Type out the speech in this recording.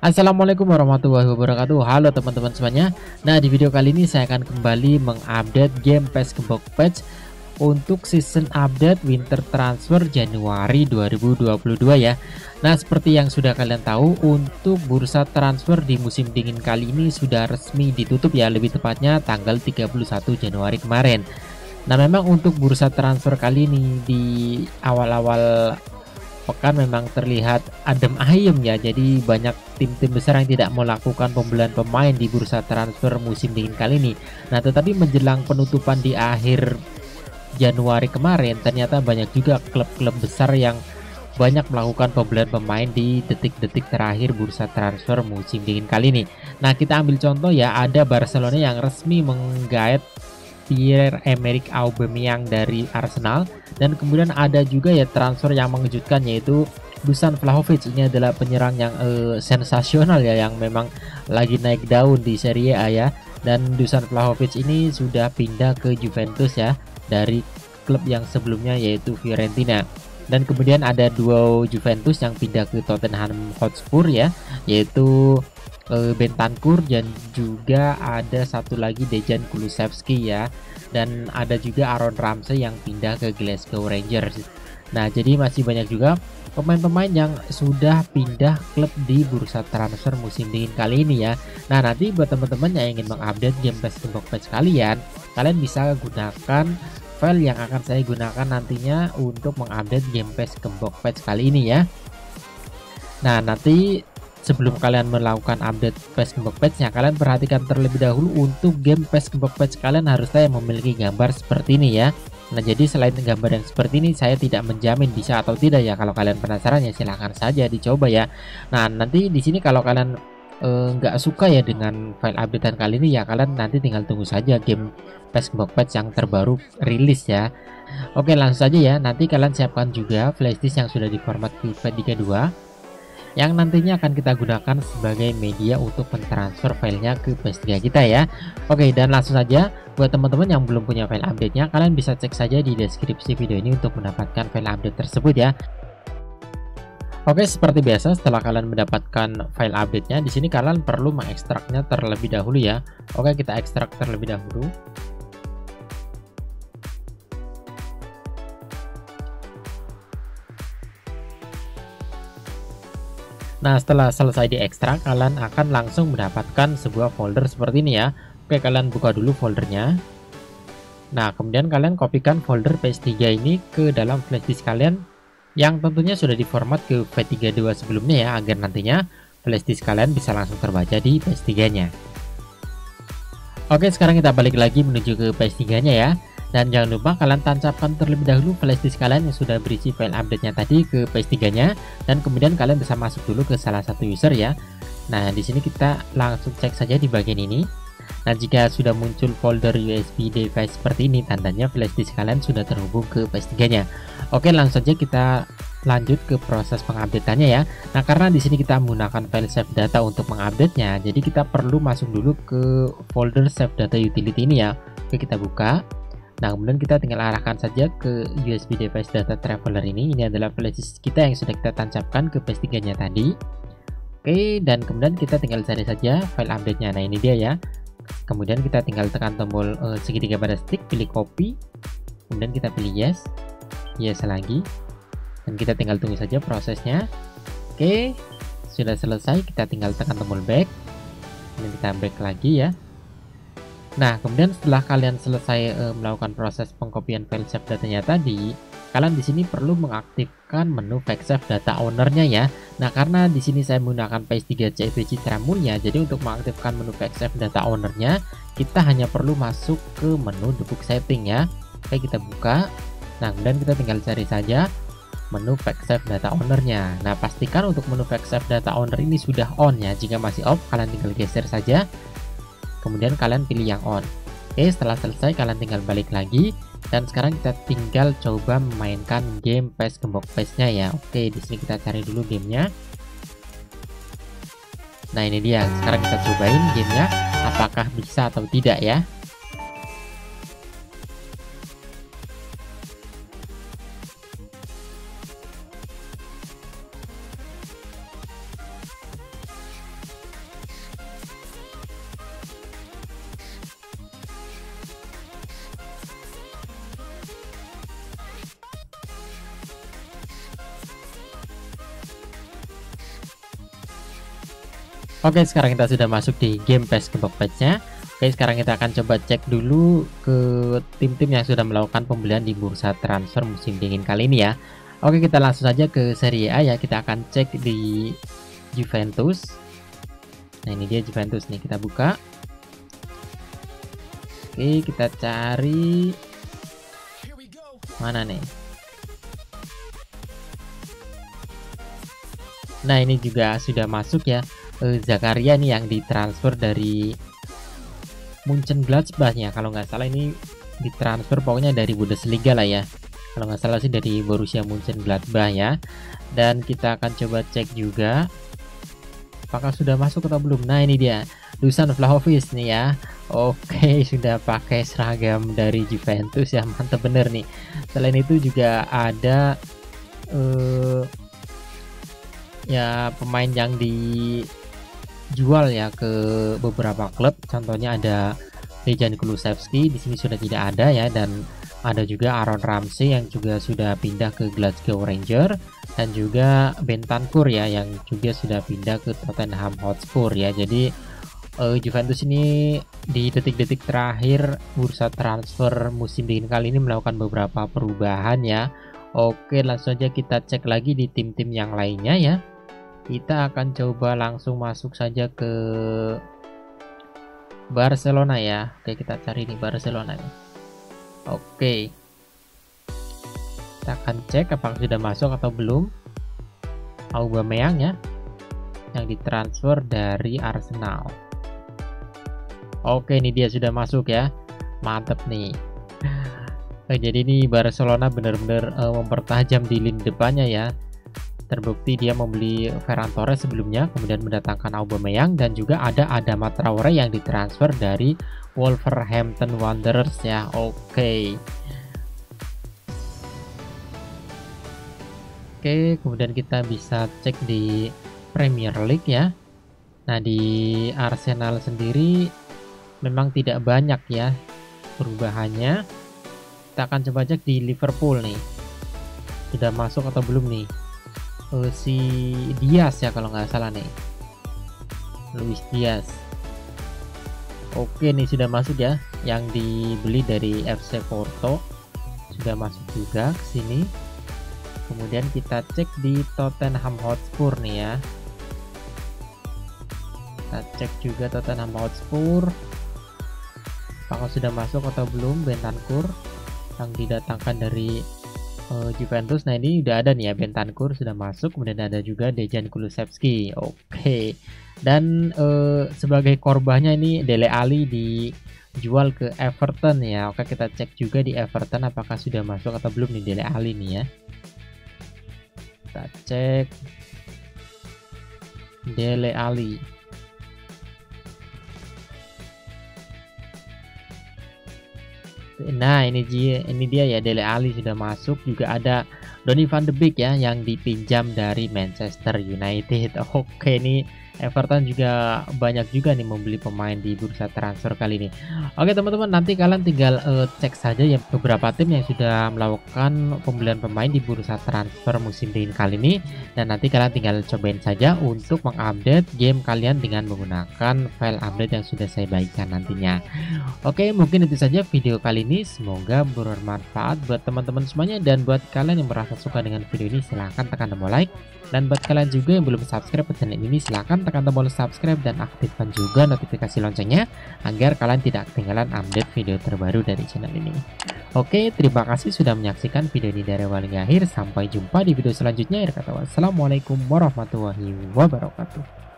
Assalamualaikum warahmatullahi wabarakatuh. Halo teman-teman semuanya. Nah, di video kali ini saya akan kembali mengupdate game PES Gembox patch untuk season update winter transfer Januari 2022 ya. Nah, seperti yang sudah kalian tahu, untuk bursa transfer di musim dingin kali ini sudah resmi ditutup ya, lebih tepatnya tanggal 31 Januari kemarin. Nah, memang untuk bursa transfer kali ini di awal-awal pekan memang terlihat adem ayem ya, jadi banyak tim-tim besar yang tidak melakukan pembelian pemain di bursa transfer musim dingin kali ini. Nah, tetapi menjelang penutupan di akhir Januari kemarin ternyata banyak juga klub-klub besar yang banyak melakukan pembelian pemain di detik-detik terakhir bursa transfer musim dingin kali ini. Nah, kita ambil contoh ya, ada Barcelona yang resmi menggait Pierre Emerick Aubameyang dari Arsenal, dan kemudian ada juga ya transfer yang mengejutkan, yaitu Dusan Vlahovic. Ini adalah penyerang yang sensasional ya, yang memang lagi naik daun di Serie A ya, dan Dusan Vlahovic ini sudah pindah ke Juventus ya dari klub yang sebelumnya yaitu Fiorentina. Dan kemudian ada duo Juventus yang pindah ke Tottenham Hotspur ya, yaitu Bentancur, dan juga ada satu lagi Dejan Kulusevski ya, dan ada juga Aaron Ramsey yang pindah ke Glasgow Rangers. Nah, jadi masih banyak juga pemain-pemain yang sudah pindah klub di bursa transfer musim dingin kali ini ya. Nah, nanti buat teman-teman yang ingin mengupdate game PES Gembox patch kalian bisa gunakan file yang akan saya gunakan nantinya untuk mengupdate game PES Gembox patch kali ini ya. Nah, nanti sebelum kalian melakukan update PES Gembox patch-nya, kalian perhatikan terlebih dahulu untuk game PES Gembox patch kalian harusnya memiliki gambar seperti ini ya. Nah, jadi selain gambar yang seperti ini, saya tidak menjamin bisa atau tidak ya. Kalau kalian penasaran ya silahkan saja dicoba ya. Nah, nanti di sini kalau kalian nggak suka ya dengan file updatean kali ini ya, kalian nanti tinggal tunggu saja game PES Gembox patch yang terbaru rilis ya. Oke, langsung saja ya. Nanti kalian siapkan juga flash disk yang sudah diformat ke FAT32 yang nantinya akan kita gunakan sebagai media untuk mentransfer filenya ke PS3 kita ya. Oke, dan langsung saja buat teman-teman yang belum punya file update-nya, kalian bisa cek saja di deskripsi video ini untuk mendapatkan file update tersebut ya. Oke, seperti biasa setelah kalian mendapatkan file update-nya, di sini kalian perlu mengekstraknya terlebih dahulu ya. Oke, kita ekstrak terlebih dahulu. Nah, setelah selesai diekstrak, kalian akan langsung mendapatkan sebuah folder seperti ini ya. Oke, kalian buka dulu foldernya. Nah, kemudian kalian kopikan folder PS3 ini ke dalam flash disk kalian yang tentunya sudah diformat ke FAT32 sebelumnya ya, agar nantinya flash disk kalian bisa langsung terbaca di PS3-nya. Oke, sekarang kita balik lagi menuju ke PS3-nya ya. Dan jangan lupa kalian tancapkan terlebih dahulu flash disk kalian yang sudah berisi file update-nya tadi ke PS3-nya, dan kemudian kalian bisa masuk dulu ke salah satu user ya. Nah, di sini kita langsung cek saja di bagian ini. Nah, jika sudah muncul folder USB device seperti ini, tandanya flash disk kalian sudah terhubung ke PS3-nya. Oke, langsung saja kita lanjut ke proses pengupdateannya ya. Nah, karena di sini kita menggunakan file save data untuk mengupdate-nya, jadi kita perlu masuk dulu ke folder save data utility ini ya. Oke, kita buka. Nah, kemudian kita tinggal arahkan saja ke USB device data traveler ini. Ini adalah flash disk kita yang sudah kita tancapkan ke PS3-nya tadi. Oke, dan kemudian kita tinggal cari saja file update-nya. Nah, ini dia ya. Kemudian kita tinggal tekan tombol segitiga pada stick, pilih copy. Kemudian kita pilih yes. Yes lagi. Dan kita tinggal tunggu saja prosesnya. Oke, sudah selesai. Kita tinggal tekan tombol back. Kemudian kita back lagi ya. Nah, kemudian setelah kalian selesai melakukan proses pengkopian file save datanya tadi, kalian di sini perlu mengaktifkan menu PXF data owner-nya ya. Nah, karena di sini saya menggunakan PS3 CFW Citra Mulia, jadi untuk mengaktifkan menu PXF data owner-nya, kita hanya perlu masuk ke menu debug setting ya. Oke, kita buka. Nah, kemudian kita tinggal cari saja menu PXF data owner-nya. Nah, pastikan untuk menu PXF data owner ini sudah on ya. Jika masih off, kalian tinggal geser saja. Kemudian kalian pilih yang on. Oke, setelah selesai kalian tinggal balik lagi, dan sekarang kita tinggal coba memainkan game PES Gembox patch-nya ya. Oke, di sini kita cari dulu gamenya. Nah, ini dia. Sekarang kita cobain gamenya, apakah bisa atau tidak ya. Oke, sekarang kita sudah masuk di game PES Gembox patch-nya. Oke, sekarang kita akan coba cek dulu ke tim-tim yang sudah melakukan pembelian di bursa transfer musim dingin kali ini ya. Oke, kita langsung saja ke Serie A ya. Kita akan cek di Juventus. Nah, ini dia Juventus nih, kita buka. Oke, kita cari mana nih. Nah, ini juga sudah masuk ya, Zakaria nih yang ditransfer dari Munchen Gladbach ya. Kalau nggak salah ini ditransfer pokoknya dari Bundesliga lah ya. Kalau nggak salah sih dari Borussia Munchen Gladbach ya. Dan kita akan coba cek juga apakah sudah masuk atau belum. Nah, ini dia Dusan Vlahovic nih ya. Oke, sudah pakai seragam dari Juventus ya, mantep bener nih. Selain itu juga ada ya pemain yang dijual ya ke beberapa klub. Contohnya ada Dejan Kulusevski, di sini sudah tidak ada ya, dan ada juga Aaron Ramsey yang juga sudah pindah ke Glasgow Rangers, dan juga Bentancur ya yang juga sudah pindah ke Tottenham Hotspur ya. Jadi Juventus ini di detik-detik terakhir bursa transfer musim dingin kali ini melakukan beberapa perubahan ya. Oke, langsung aja kita cek lagi di tim-tim yang lainnya ya. Kita akan coba langsung masuk saja ke Barcelona ya. Oke, kita cari di Barcelona nih. Oke, kita akan cek apakah sudah masuk atau belum Aubameyang ya, yang ditransfer dari Arsenal. Oke, ini dia sudah masuk ya, mantep nih. Jadi ini Barcelona benar-benar mempertajam di lini depannya ya. Terbukti dia membeli Ferran Torres sebelumnya, kemudian mendatangkan Aubameyang, dan juga ada Adama Traore yang ditransfer dari Wolverhampton Wanderers ya. Oke, kemudian kita bisa cek di Premier League ya. Nah, di Arsenal sendiri memang tidak banyak ya perubahannya. Kita akan coba cek di Liverpool nih, sudah masuk atau belum nih si Diaz ya, kalau nggak salah nih, Luis Diaz. Oke, nih sudah masuk ya, yang dibeli dari FC Porto sudah masuk juga ke sini. Kemudian kita cek di Tottenham Hotspur nih ya. Kita cek juga Tottenham Hotspur. Apakah sudah masuk atau belum Bentancur yang didatangkan dari Juventus. Nah, ini udah ada nih ya, Bentancur sudah masuk. Kemudian ada juga Dejan Kulusevski. Oke. Dan sebagai korbannya ini Dele Alli dijual ke Everton ya. Oke, kita cek juga di Everton apakah sudah masuk atau belum nih Dele Alli nih ya. Kita cek Dele Alli. Nah, ini dia ya, Dele Alli sudah masuk. Juga ada Donny Van de Beek ya yang dipinjam dari Manchester United. Oke, ini Everton juga banyak juga nih membeli pemain di bursa transfer kali ini. Oke teman-teman, nanti kalian tinggal cek saja ya beberapa tim yang sudah melakukan pembelian pemain di bursa transfer musim dingin kali ini, dan nanti kalian tinggal cobain saja untuk mengupdate game kalian dengan menggunakan file update yang sudah saya bagikan nantinya. Oke, mungkin itu saja video kali ini, semoga bermanfaat buat teman-teman semuanya, dan buat kalian yang merasa suka dengan video ini silahkan tekan tombol like, dan buat kalian juga yang belum subscribe ke channel ini silahkan tekan tombol subscribe dan aktifkan juga notifikasi loncengnya agar kalian tidak ketinggalan update video terbaru dari channel ini. Oke, terima kasih sudah menyaksikan video ini dari awal hingga akhir. Sampai jumpa di video selanjutnya. Akhir kata, wassalamualaikum warahmatullahi wabarakatuh.